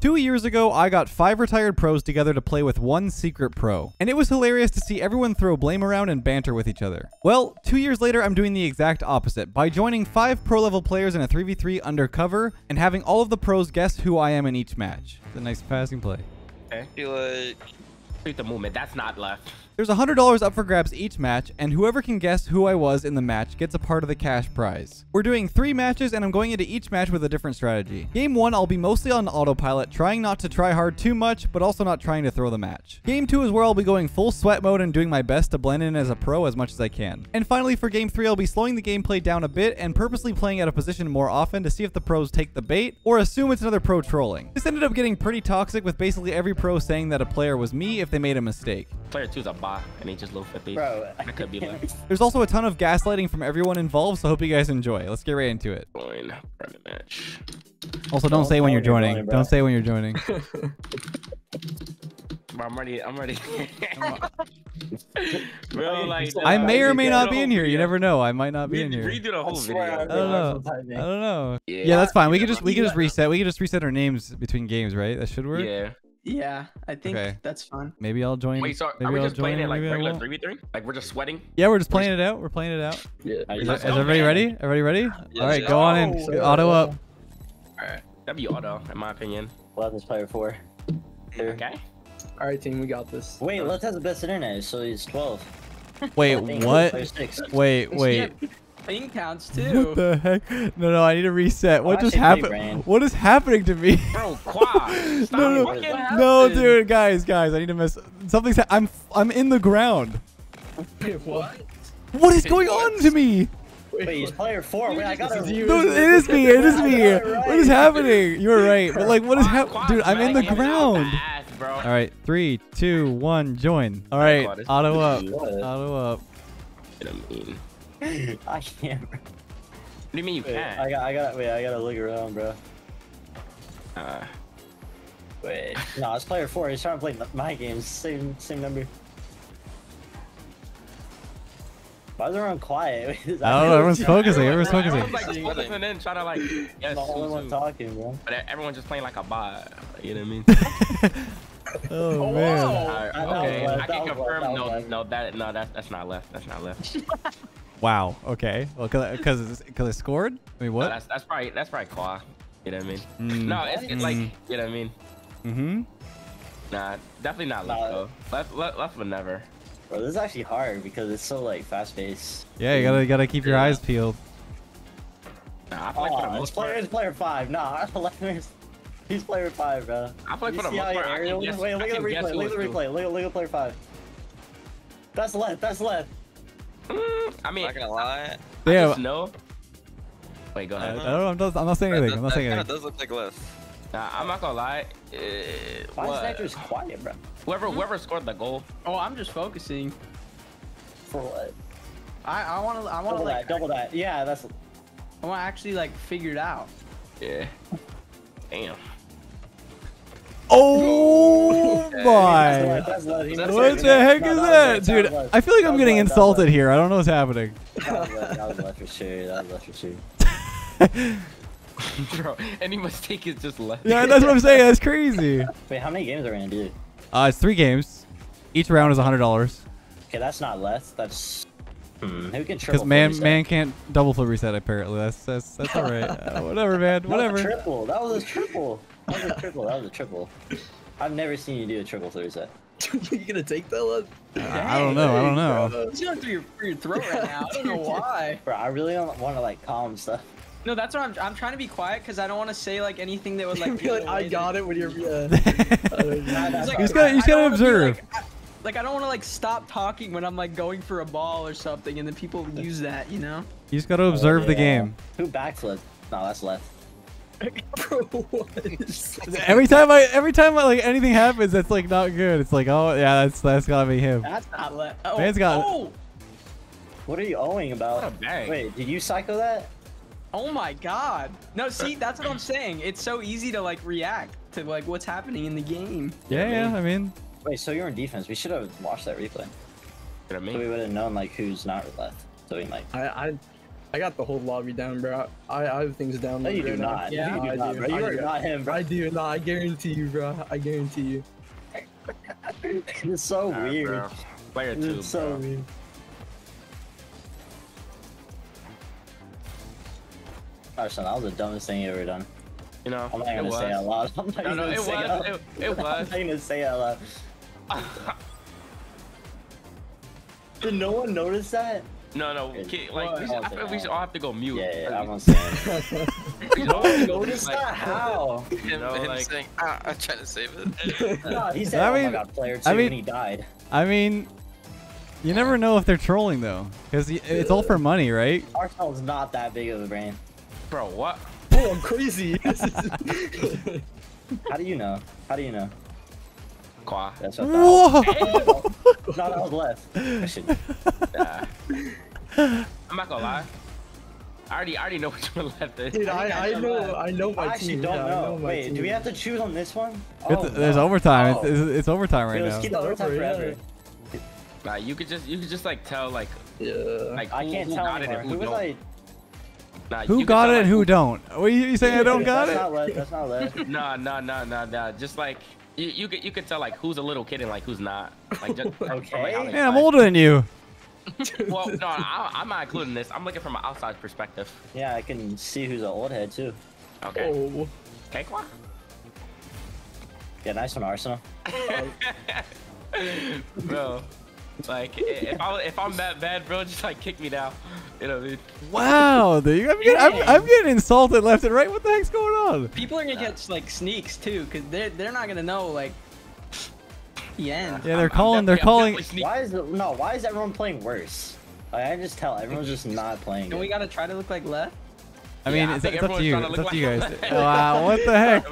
2 years ago, I got 5 retired pros together to play with one secret pro, and it was hilarious to see everyone throw blame around and banter with each other. Well, 2 years later, I'm doing the exact opposite by joining 5 pro level players in a 3v3 undercover and having all of the pros guess who I am in each match. It's a nice passing play. Okay, feel like shoot the movement. That's not left. There's $100 up for grabs each match, and whoever can guess who I was in the match gets a part of the cash prize. We're doing 3 matches, and I'm going into each match with a different strategy. Game 1, I'll be mostly on autopilot, trying not to try hard too much, but also not trying to throw the match. Game 2 is where I'll be going full sweat mode and doing my best to blend in as a pro as much as I can. And finally, for Game 3, I'll be slowing the gameplay down a bit and purposely playing out of position more often to see if the pros take the bait or assume it's another pro trolling. This ended up getting pretty toxic, with basically every pro saying that a player was me if they made a mistake. Player 2's a bot. And he just loafed at me. Bro, I could be left. There's also a ton of gaslighting from everyone involved, so I hope you guys enjoy. Let's get right into it. Join private match. Also, don't say when you're joining. Don't say when you're joining. I'm ready. Bro, like, I may or may not be in here. You never know. I might not be in here. Redo the whole video. I don't know. Yeah, that's fine. We can just reset. We can just reset our names between games, right? That should work. Yeah. Yeah, I think that's fun. Maybe I'll join. Wait, so are we just playing it like regular 3v3? Like we're just sweating? Yeah, we're just playing it out. We're playing it out. Yeah. Is everybody ready? Everybody ready? All right, go on in. Auto up. All right, that'd be auto, in my opinion. We'll have this player 4. Okay. All right, team, we got this. Wait, Let's has the best internet, so he's 12. Wait, what? Wait. Thing counts too. What the heck? No, I need to reset. What just happened? What is happening to me? Bro, quad. No, dude, guys, I need to mess. Something's. I'm in the ground. Wait, what? What is going on to me? Wait, he's player 4. Wait, I got it. Dude, it is me. It is me. What is happening? You're right, but like, what is happening? Dude, I'm in the ground. All right, 3, 2, 1, join. All right, auto up. Auto up. I can't. What do you mean you can't? I gotta look around, bro. Wait. No, it's player 4. He's trying to play my games. Same number. Why is everyone quiet? Oh, everyone's focusing. Everyone's focusing. Like, listening in, trying to like. Yes, the only one talking, bro. But everyone's just playing like a bot. You know what I mean? Oh man. Okay, I can confirm. No, that's not left. That's not left. Wow. Okay. Well, cause it scored. I mean, what? No, that's probably Aqua. You know what I mean? Mm. No, it's like, you know what I mean? Mhm. Nah, definitely not left though. Left would never. Bro, this is actually hard because it's so like fast paced. Yeah, you gotta keep your eyes peeled. Nah, I play for the most part. This player is player 5. Nah, he's player 5, bro. I play for the most part. Wait, look at the replay. Look at player 5. That's left. That's left. I mean, not gonna lie. Damn. I just know. Wait, go ahead. I'm not saying anything. That does look like left. Nah, I'm not gonna lie. Why is Nitrous quiet, bro? Whoever scored the goal. Oh, I'm just focusing. For what? I wanna double like that, double that. Yeah, that's. I wanna actually like figure it out. Yeah. Damn. Oh my! What the heck is that, dude? I feel like I'm getting insulted here. I don't know what's happening. That was left for sure. Bro, any mistake is just left. Yeah, that's what I'm saying. That's crazy. Wait, how many games are we gonna do? It's 3 games. Each round is $100. Okay, that's not left. That's. Who can triple? Because man can't double flip reset apparently. That's all right. Whatever, man. Whatever. Triple. That was a triple. That was a triple. That was a triple. I've never seen you do a triple through set. Are you gonna take that one? I don't know. You're going through your throat right now. I don't know why. Bro, I really don't want to like calm stuff. No, that's what I'm trying to be quiet because I don't want to say like anything that would like. I got it when you're. You just gotta observe. Like, I don't want to, like, stop talking when I'm, like, going for a ball or something, and then people use that, you know? You just got to observe the game. Who backflipped? No, that's left. Bro, what is that? Every time, like, anything happens that's, like, not good. It's like, oh, yeah, that's got to be him. That's not left. Oh, man's got it. What are you owing about? Wait, did you psycho that? Oh, my God. No, see, that's what I'm saying. It's so easy to, like, react to, like, what's happening in the game. Yeah, I mean... Wait, so you're in defense. We should have watched that replay. So we would have known like who's not left. So we like. I I got the whole lobby down, bro. I have things down. No, you do not. Yeah, you do not, bro. You are not him, bro. I do not. I guarantee you, bro. I guarantee you. It's so weird. Bro. Player two. It's so weird. Arsenal, that was the dumbest thing you ever done. You know, I'm not gonna say it out loud. I'm not gonna say it out loud. It was. I'm not gonna say it out loud. Did no one notice that? No, no. Like, I feel we should all have to go mute. Yeah, I'm gonna say it. No one noticed that? How? Him saying, ah, I'm trying to save it. No, he said, oh my god, player two, and he died. I mean, you never know if they're trolling, though. Because it's all for money, right? Arsenal's not that big of a brain. Bro, what? Oh, I'm crazy. How do you know? How do you know? Qua. That's what I thought. Not all left. I should. Nah. I'm not gonna lie. I already know which one left is. Dude, I know my team. I actually don't know. Wait, do we have to choose on this one? Oh, there's overtime. Oh. It's overtime right now. Let's keep the overtime forever. Nah, you could just like tell like I can't tell anymore. Who was like? Nah, who got it and who don't? What are you saying? I don't got it? That's not left. Nah. Just like you could tell like who's a little kid and like who's not. Like just okay. Like, man, I'm older than you. Well, no, I'm not including this. I'm looking from an outside perspective. Yeah, I can see who's an old head too. Okay. Oh. Cakewalk. Yeah, nice one, Arsenal. Bro. Like if I'm that bad, bro, just like kick me down. You know what I mean? Wow, dude, I'm getting insulted left and right. What the heck's going on? People are gonna get like sneaks too, cause they're not gonna know like. The end. Yeah, they're calling. Why is everyone playing worse? Like, I just tell everyone's just not playing. And we gotta try to look like left. I mean, it's up to you. It's up to you guys. Wow, what the heck?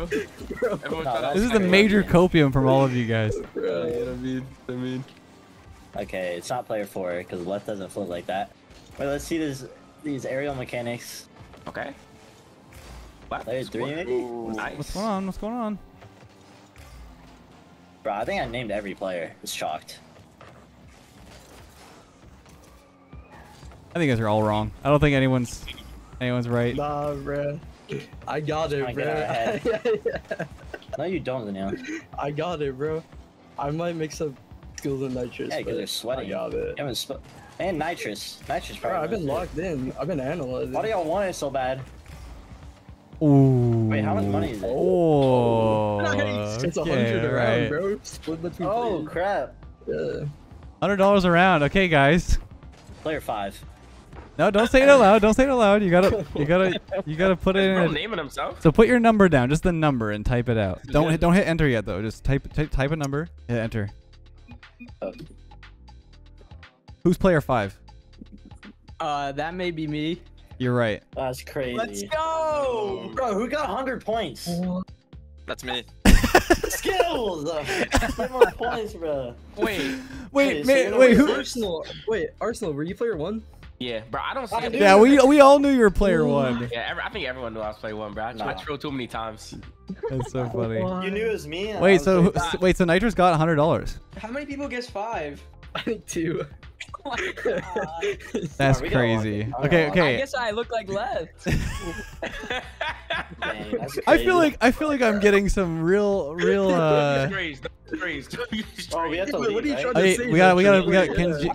This is the major copium from all of you guys. Bro, you know what I mean. Okay, it's not player 4 because left doesn't float like that. Wait, let's see these aerial mechanics. Okay. Wow, player 3 maybe? Nice. What's going on? What's going on? Bro, I think I named every player. It's shocked. I think those are all wrong. I don't think anyone's right. Nah, bro. I got it, bro. No, you don't, Zaneel. I got it, bro. I might mix up Skills and Nitrous. Yeah, because they're sweating. And Nitrous. Nitrous probably. Bro, I've been locked in. I've been analyzing. Why do y'all want it so bad? Ooh. Wait, how much money is it? Oh. Nice. It's $100 around, bro. Split between players. Crap. Yeah. $100 around. Okay, guys. Player 5. No, don't say it aloud. Don't say it aloud. You gotta put it in. Naming himself. So put your number down, just the number, and type it out. Don't hit enter yet though. Just type a number. Hit enter. Who's player 5? That may be me. You're right. That's crazy. Let's go, bro. Who got 100 points? That's me. Skills. Play more points, bro. Wait. Who? Arsenal. Wait, Arsenal. Were you player 1? Yeah, bro. I don't see. Yeah, we all knew you were player 1. Yeah, I think everyone knew I was player 1, bro. I trolled too many times. That's so funny. You knew it was me. Wait, so Nitrous got $100. How many people guessed 5? I think 2. Oh my God. That's crazy. Okay. I guess I look like left. Dang, I feel like I'm getting some real. Oh, we have to. What are you trying to say? We got.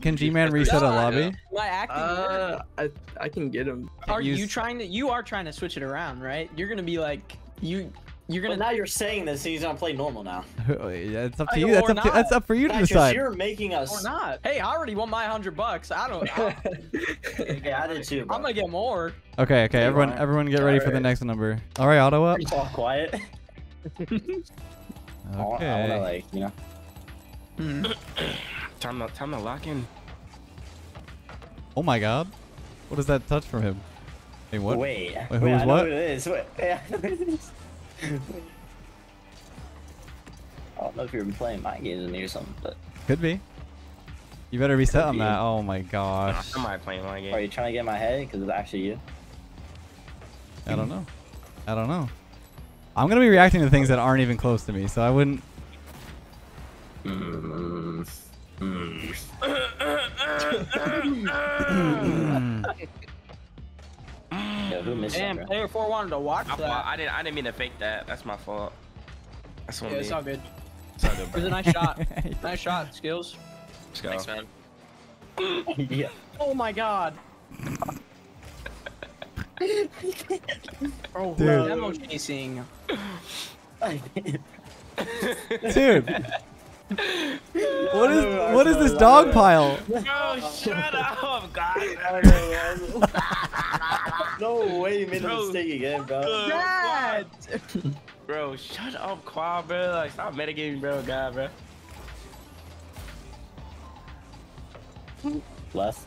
Can G-Man reset a lobby? My acting. I can get him. Are you trying to? You are trying to switch it around, right? You're gonna be like you. You're gonna. But now you're saying this, so he's gonna play normal now. That's up to you. That's up for you to decide. You're making us. Or not. Hey, I already won my $100. I don't. Yeah, I did too. Bro. I'm gonna get more. Okay. Hey, everyone, get ready for the next number. All right, auto up. All quiet. Okay. I wanna like you know. Time to lock in. Oh my God, what is that touch from him? Hey, what? Wait, who was what? Who it is? Wait, yeah, I don't know if you're playing my games with me or something, but could be. You better reset on that. Oh my gosh. Am I playing my game? Are you trying to get in my head? Because it's actually you. I don't know. I'm gonna be reacting to things that aren't even close to me, so I wouldn't. Yo, who missed that? Damn, player 4 wanted to watch that. I didn't mean to fake that. That's my fault. That's what it's all good. It's all good, bro. It was a nice shot. Nice shot, Skills. Let's go. Thanks, man. Yeah. Oh my god. Oh, demo chasing. Dude. What is this dog pile? Bro, shut up, God. No way you made a mistake again, bro. Dad. Bro, shut up, Quad, bro. Like, stop metagaming, bro, God, bro. Less.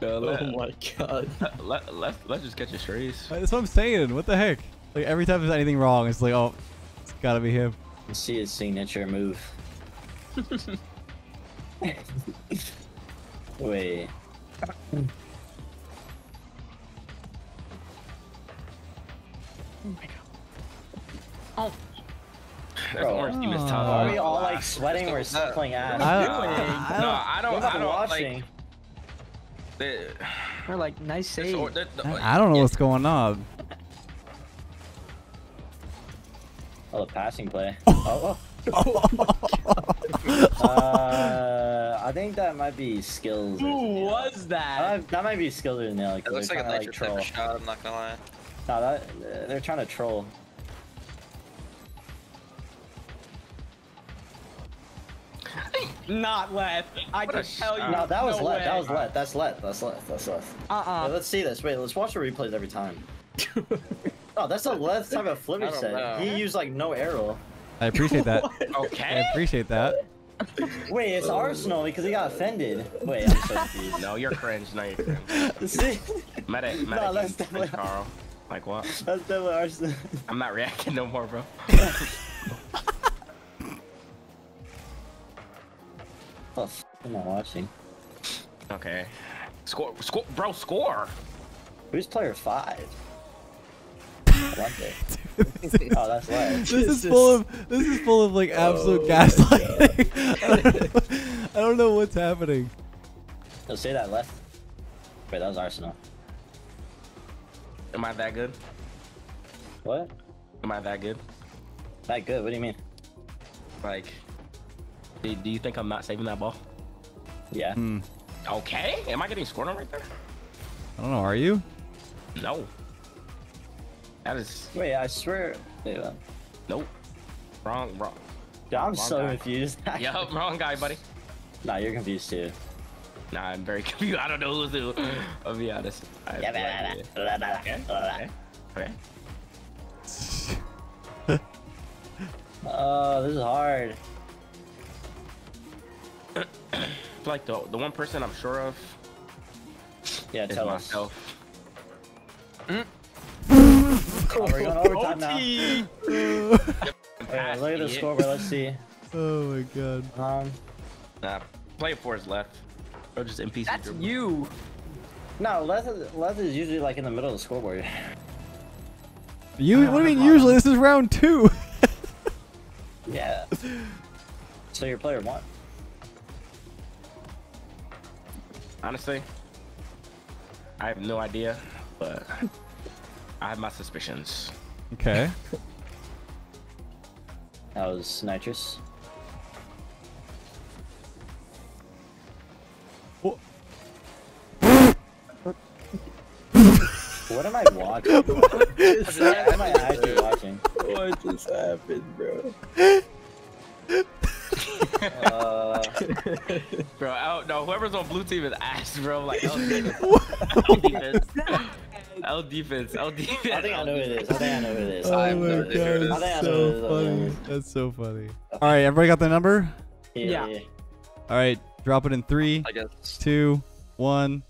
No, oh my god. Let's just catch your strays. That's what I'm saying. What the heck? Like, every time there's anything wrong, it's like, oh, it's gotta be him. You see his signature move. Wait. Oh my god. Oh. Bro, you missed top. Are we all like sweating? We're suckling ass. I don't like. We're like nice save. I don't know what's going on. Oh, the passing play. Oh. I think that might be Skills. Who was that? That might be Skills or Zaneel. It looks like a Nitrous type of shot. I'm not gonna lie. No, they're trying to troll. Not left. I can tell you. No, that was no left. That was left. That's left. That's left. That's left. Wait, let's see this. Wait, let's watch the replays every time. Oh, that's a left type of flipper set. He used like no arrow. I appreciate that. Okay. I appreciate that. Wait, it's Arsenal because he got offended. Wait, I'm so confused. No, you're cringe. No, you're cringe. Medic. No, that's definitely Carl. Like what? That's definitely Arsenal. I'm not reacting no more, bro. Oh, I'm not watching. Okay. Score, bro, score! Who's player 5? I love it. Oh, that's left. This is full of like absolute gaslighting. I don't know what's happening. They'll say that left. Wait, that was Arsenal. Am I that good? What? Am I that good? That good? What do you mean? Like, do you think I'm not saving that ball? Yeah. Okay. Am I getting scored on right there? I don't know. Are you? No. That is. Wait, I swear. Yeah. Nope. Wrong. Dude, I'm so confused. Yup, wrong guy, buddy. Nah, you're confused too. Nah, I'm very confused. I don't know who's who. I'll be honest. Okay. Oh, this is hard. Like the one person I'm sure of. Yeah, tell us. Myself. Oh, we're going overtime now. Right, look at the score, bro. Let's see. Oh my god. Nah, play 4 is left. Or just NPC. That's dribble. You. No, left is usually like in the middle of the scoreboard. You? What do you mean usually? This is round 2. Yeah. So your player 1. Honestly, I have no idea, but I have my suspicions. Okay. That was Nitrous. What? What am I watching? What am I actually watching? What just happened, bro? Bro, I don't know. Whoever's on blue team is ass, bro. Like, L defense. I think I know who it is. Oh my god, that's so funny. That's so funny. All right, everybody got the number? Yeah. All right, drop it in 3, 2, 1.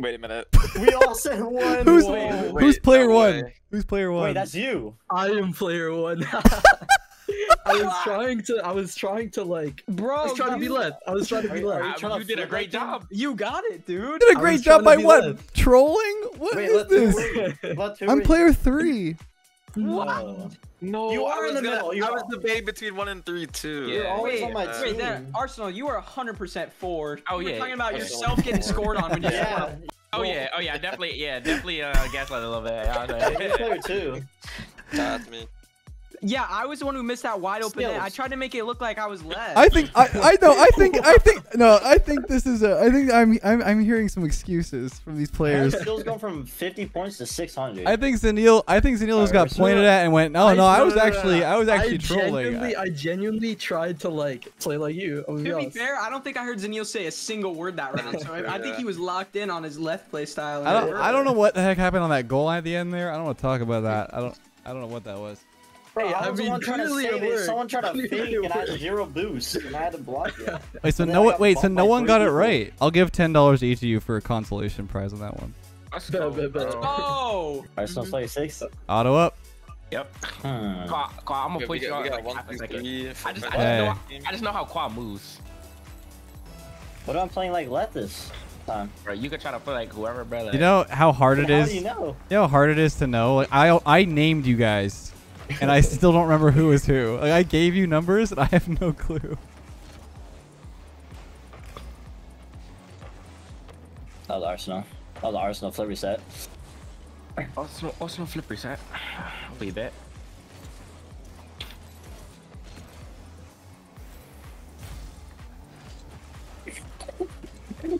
Wait a minute. We all said 1. Who's player 1? Who's player 1? Wait, that's you. I am player 1. I was trying to like, bro. I was trying to be left. You did a great job. You got it, dude. You did a great job by what? Left. Trolling? What is this? I'm player 3. What? No. You are in the middle. I was debating between 1 and 3 too. Yeah. You're always on my team. Wait, that, Arsenal, you are 100% for. Oh yeah. You're talking about yourself getting scored on when you. Yeah. Oh yeah. Oh yeah. Definitely. Yeah. Definitely. Gaslight a little bit. Player too. That's me. Yeah, I was the one who missed that wide open. I tried to make it look like I was left. I think I'm hearing some excuses from these players. Skills going from 50 points to 600. I think Zaneel just got pointed at and went, "Oh no, I was actually trolling." I genuinely tried to like play like you. To be fair, I don't think I heard Zaneel say a single word that round. So I think he was locked in on his left play style. I don't know what the heck happened on that goal line at the end there. I don't want to talk about that. I don't know what that was. Bro, hey, someone tried to fake and I had 0 boost and I had to block you. Wait, so no one got it right. I'll give $10 to each of you for a consolation prize on that one. Oh! Arsenal 26. Auto up. Yep. Qua, I'm gonna play you I just know how Qua moves. What am I playing like Lethamyr? Bro, you could try to play like whoever, bro. Like, you know how hard it is. You know how hard it is to know. Like, I named you guys. And I still don't remember who is who. Like, I gave you numbers, and I have no clue. That was Arsenal. That was Arsenal flip reset. Arsenal flip reset. I'll be bet.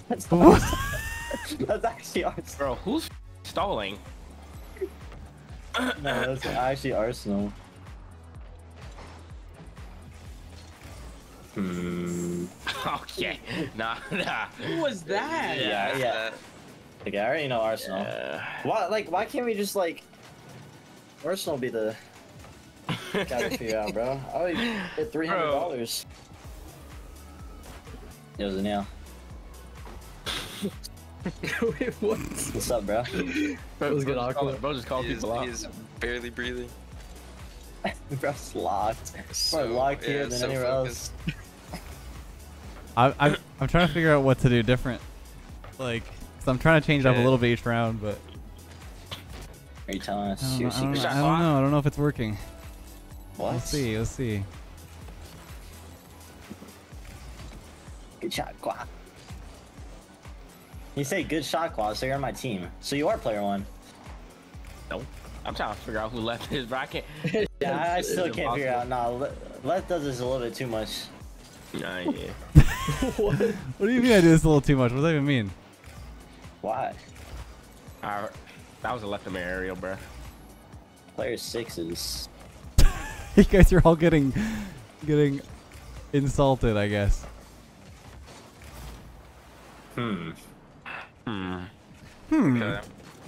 That's actually Arsenal. Bro, who's stalling? No, that's actually Arsenal. Okay. Nah. Who was that? Yeah. Okay, I already know Arsenal. Yeah. Why can't we just like Arsenal be the gotta figure out, bro? I would get $300. It was a nail. Wait, what? What's up, bro? Bro just called people out. He's barely breathing. Bro's locked. More locked here than anywhere else. I'm trying to figure out what to do different. Like, so I'm trying to change it up a little bit each round, but. Are you telling us? I don't know. I don't know if it's working. What? We'll see. Good shot, Quack. You say good shot, Claus, so you're on my team. So you are player 1. Nope. I'm trying to figure out who left is, but I can't. Yeah, I still can't figure out. Nah, left does this a little bit too much. Nah, yeah. What do you mean I do this a little too much? What does that even mean? Why? That was a Lethamyr aerial, bro. Player 6s. You guys are all getting insulted, I guess.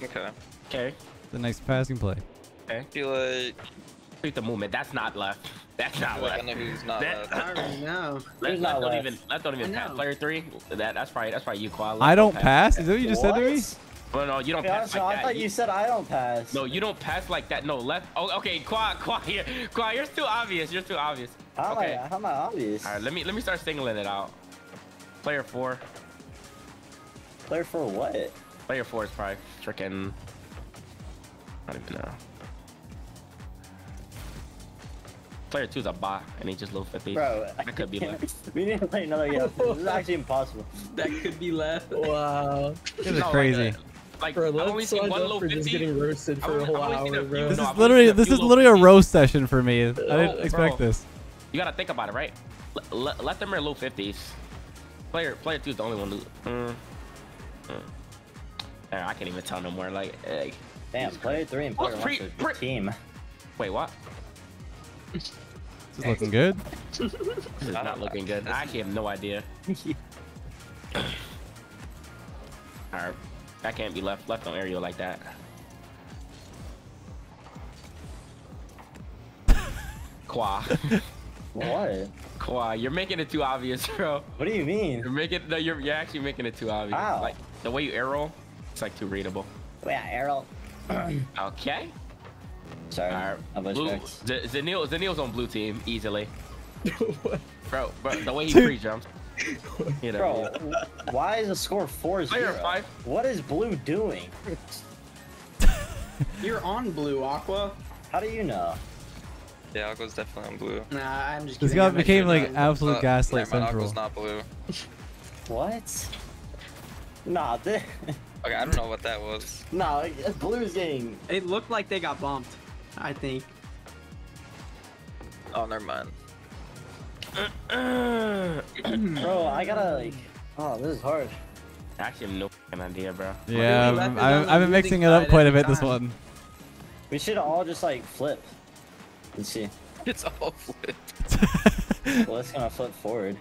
Okay. The nice passing play. Okay. I feel like treat the movement. That's not left. That's not left. I know who's not left. I don't know. Let's not even pass. Player 3. That's probably you, Qua. I don't pass. Is that what you just said to me? Well, no, you don't pass like that. I thought you said I don't pass. No, you don't pass like that. No, left. Oh, okay. Qua here. Qua, you're too obvious. Okay. How am I obvious? All right, let me start singling it out. Player 4. Player 4 what? Player 4 is probably freaking. I don't even know. Player 2 is a bot, and he just low 50. Bro, that could be left. We need to play another game. This is actually impossible. That could be left. Wow. This is crazy. Like, bro, I've only seen one low 50. Just getting roasted for a whole hour, bro. This is literally a roast session for me. I didn't expect this. You gotta think about it, right? Lethamyr low 50s. Player 2 is the only one who. I can't even tell no more. Like damn, player 3 and player 1 for the team. Wait, what? This is looking good. This is not looking good. I actually have no idea. Alright, that can't be left. Left on aerial like that. Qua. What? Qua, you're making it too obvious, bro. What do you mean? You're actually making it too obvious. Wow. Like the way you arrow, it's like too readable. Yeah, arrow. Okay. Sorry. All right. Zaneel's on blue team easily. What? Bro, the way he pre jumps. You know. Bro, why is the score 4-0? What is blue doing? You're on blue, Aqua. How do you know? Yeah, Aqua's definitely on blue. Nah, I'm just kidding. This guy became like absolute gaslight central. Aqua's not blue. What? Nah, okay, I don't know what that was. Nah, it's blue's game. It looked like they got bumped, I think. Oh, never mind. Bro, I gotta like... Oh, this is hard. I actually have no f***ing idea, bro. Yeah, I've been mixing it up quite a bit this one. We should all just like flip. Let's see. It's all flipped. Well, it's gonna flip forward.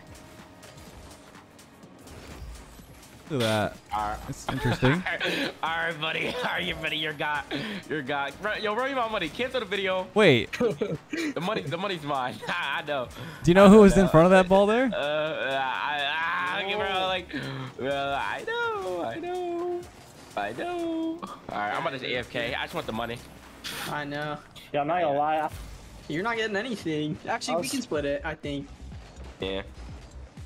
Look at that. It's interesting. Alright, buddy. Alright, you buddy. You're got. You're got. Yo, bro, you my money. Cancel the video. Wait. the money's mine. I know. Do you know who was in front of that ball there? I know. Alright, I'm about to AFK. I just want the money. I know. Yeah, I'm not gonna lie. You're not getting anything. Actually, we can split it, I think. Yeah.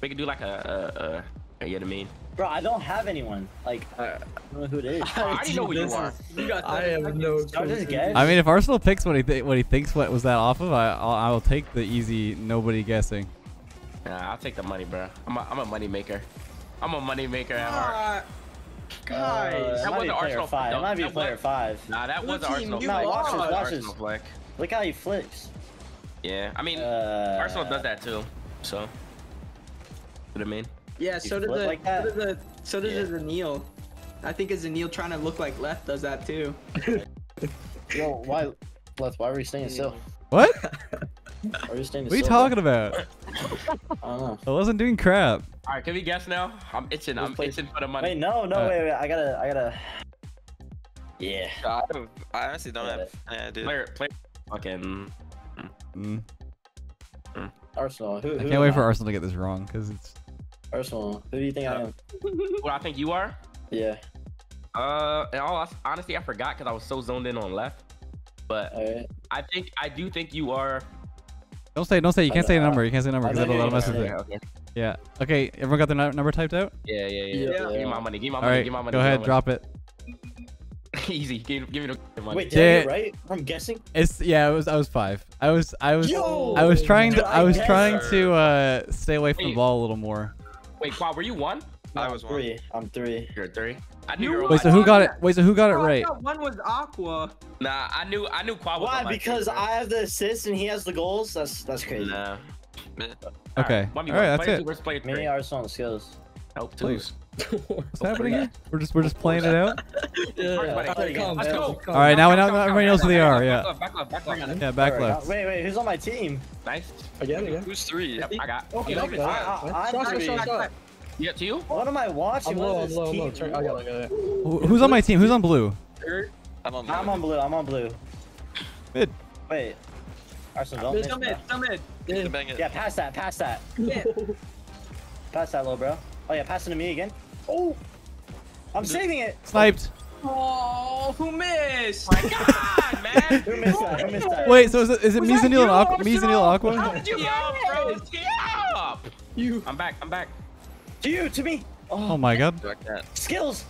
We could do like a you know what I mean? Bro, I don't have anyone. Like, I don't know who it is. I already know who you are. You got I have no clue. I mean, if Arsenal picks what he thinks what was that off of, I'll take the easy nobody guessing. Nah, I'll take the money, bro. I'm a money maker. I'm a money maker at heart. Guys, that wasn't Arsenal. That might be player 5. Nah, that was Arsenal. Watch this. Look how he flips. Yeah, I mean, Arsenal does that too. So, you know what I mean? Yeah, so does the Zaneel. I think it's Zaneel trying to look like Leth does that too. Yo, why, Leth? Why are we staying still? What? What are you talking about? I don't know. I wasn't doing crap. All right, can we guess now? I'm itching. I'm itching for the money. Wait, no, wait. I gotta. Yeah. I honestly don't have any idea. Player, fucking. Arsenal. Who I can't wait for Arsenal to get this wrong because it's. Arsenal. Who do you think I am? What I think you are? Yeah. And honestly, I forgot because I was so zoned in on Left. But right. I do think you are. Don't say. You can't say a number. You can't say a number because that'll mess with it. Yeah. Okay. Everyone got their number typed out? Yeah. Give me my money. Go ahead. Drop it. Easy. Give me the money. Wait, did I get it right? I'm guessing. It's yeah. I was 5. I was. Yo! I was trying to stay away from the ball a little more. Wait, Quad, were you 1? No, I was 1. 3. I'm 3. You're 3. I knew. Wait, so who got it right? I thought 1 was Aqua. Nah, I knew Quad. Why? Because I have the assists and he has the goals. That's crazy. Nah. Okay. All right, that's it. Many Arsenal and Skills. Help, please. What's happening again? We're just playing it out. Yeah. Let's go. All right, now we know everybody knows who they are. Yeah. Back left. Yeah, back left. Wait, who's on my team? Nice. Again. Who's 3? I got. I'm 3. Yeah, to you? What am I watching? Who's on my team? Who's on blue? I'm on blue. Mid. Wait. Arsenal, don't mid. Yeah, pass that. Pass that, little bro. Oh yeah, passing to me again. Oh, I'm saving it. Sniped. Oh, who missed? My God, man. Who missed that? Wait, so is it me, Zaneel, and Aqua? How did you get up? I'm back. To me. Oh my God. Skills.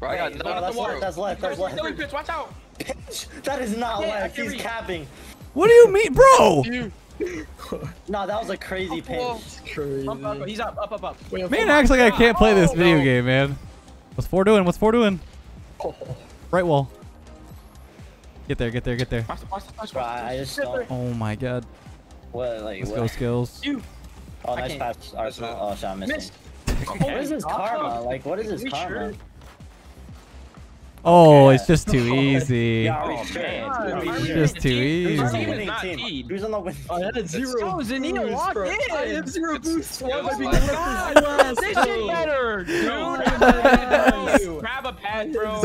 Bro, I got no, that's left. Pitch, watch out. Pitch. That is not left. He's capping. What do you mean, bro? No, that was a crazy pitch. Crazy. Up. He's up. Man, acts like I can't play this video game, man. What's 4 doing? Right wall. Get there. Oh my God. What? Like, let's go, Skills. Oh, nice pass, Arsenal. Oh, shot missed. What is this karma? Like, what is this karma? Oh, it's just too easy. It's just too easy. Who's on the win? I had 0 boost. I had 0 boost. Why would I be last? This shit better, dude. Grab a pad, bro. Oh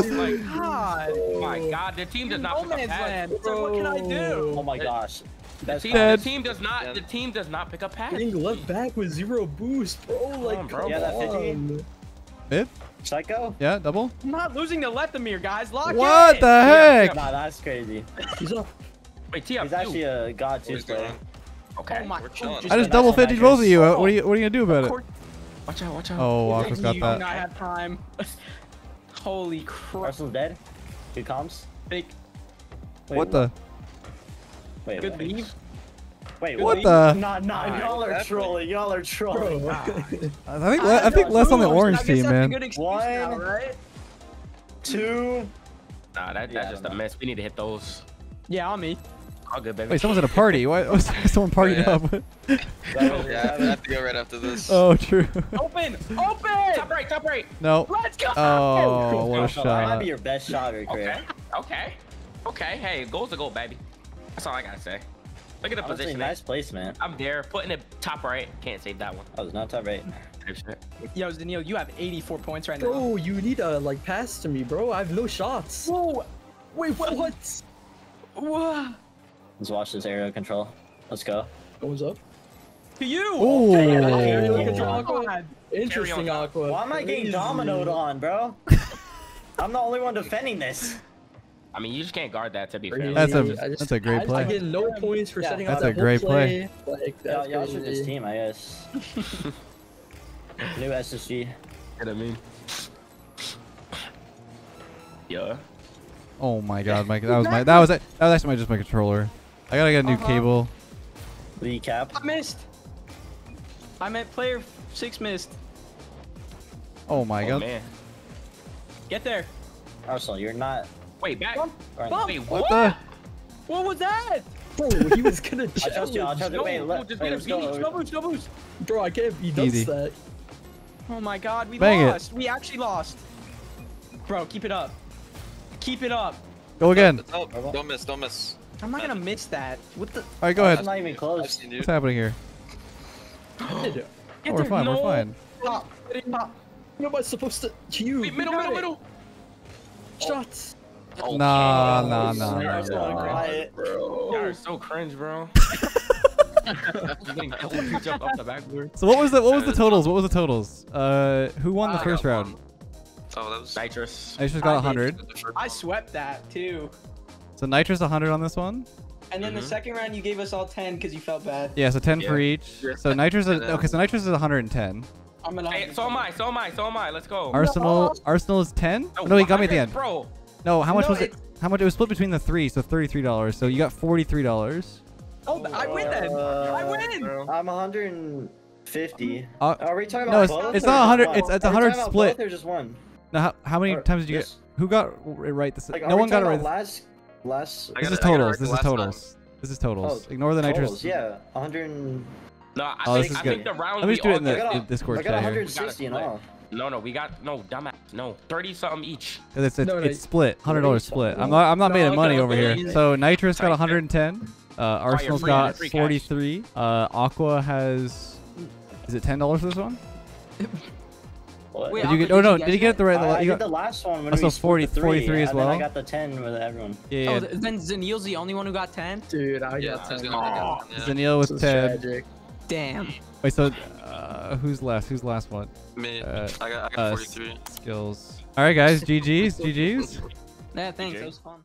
my God. The team does not pick a pad. What can I do? Oh my gosh. The team does not pick up passes. Getting left back with 0 boost, bro. Like, bro. Yeah, that 15. Mid? Psycho? Yeah, double. I'm not losing to Lethamyr, guys. Lock in. What the heck? Nah, that's crazy. He's actually a god tier player. Okay. Oh my God. I just double 50 both of you. What are you gonna do about it? Watch out. Oh, Walker's got that. I have time. Holy crap. Arsenal's dead. Good comms. What the? Wait, good leave. Wait, what the? Not y'all are trolling. Y'all are trolling. I think less on the orange team, man. One, two. Nah, that's just a mess. We need to hit those. Yeah, on me. All good, baby. Wait, someone's at a party. Why was someone partied up? Yeah, I'm gonna have to go right after this. Oh, true. Open! Open! Top right, top right. No. Let's go! Oh, what a shot. That might be your best shot right there. Okay. Hey, goal's a goal, baby. That's all I gotta say. Look at the position. Nice placement. I'm there, putting it top right. Can't save that one. I was not top right. Yo, Zaneel, you have 84 points right now. Bro, you need a like pass to me, bro. I have no shots. Whoa! Wait, what? What? Let's watch this aerial control. Let's go. Goes up. To you. Ooh. Interesting, Aqua. Why am I getting dominoed on, bro? I'm the only one defending this. I mean, you just can't guard that, to be fair. That's a great play. I get no points for setting up that great play. Y'all should this team, I guess. New SSG. What I mean? Yeah. Oh my God, Mike! That was actually just my controller. I gotta get a new cable. Recap. I missed. I meant player 6 missed. Oh my God. Man. Get there. Arsenal, you're not. Wait, back. Bump. Wait, what? What was that? Bro, he was gonna challenge. No boost. Bro, I can't be that. Oh my God, we lost. We actually lost. Bro, keep it up. Keep it up. Go again. Don't miss, don't miss. I'm not gonna miss that. What the? All right, go ahead. I'm not even close. What's happening here? We're fine, we're fine. Stop. What am I supposed to? You. Middle. Shots. Oh, nah. You're so cringe, bro. So what was the totals? What was the totals? Who won the first round? Oh, that was Nitrous. Nitrous got 100. I swept that too. So Nitrous 100 on this one. And then the second round you gave us all 10 because you felt bad. Yeah, so 10 for each. So Nitrous is, okay. So Nitrous is 110. Hey, so am I. Let's go. Arsenal is 10. No, he got me at the end. Bro. No, how much was it? How much? It was split between the three, so $33. So you got $43. Oh, I win then. I win. I'm 150. Are we talking about both? It's not 100. It's 100 split. There's just one. Now, how many times did you get? Who got it right? This no one got it right. Last. This is totals. This is totals. Ignore the Nitrous. Yeah, 100. No, I think the round. Let me just do it in the Discord. I got 160 in all. No, we got dumbass. No, 30-something each. It's split. $100 split. I'm not making money over here. So Nitrous got 110. Arsenal's got 43. Aqua has. Is it $10 for this one? Wait, did you get the right? I got the last one. When we 43 as well. I got the 10 with everyone. Yeah. Oh, then Zaneel's the only one who got 10. Dude, I got 10. Zaneel with 10. Damn. Wait, so who's last? Who's the last one? Me. I got 43. Skills. All right, guys. GGs. Yeah, thanks. That was fun.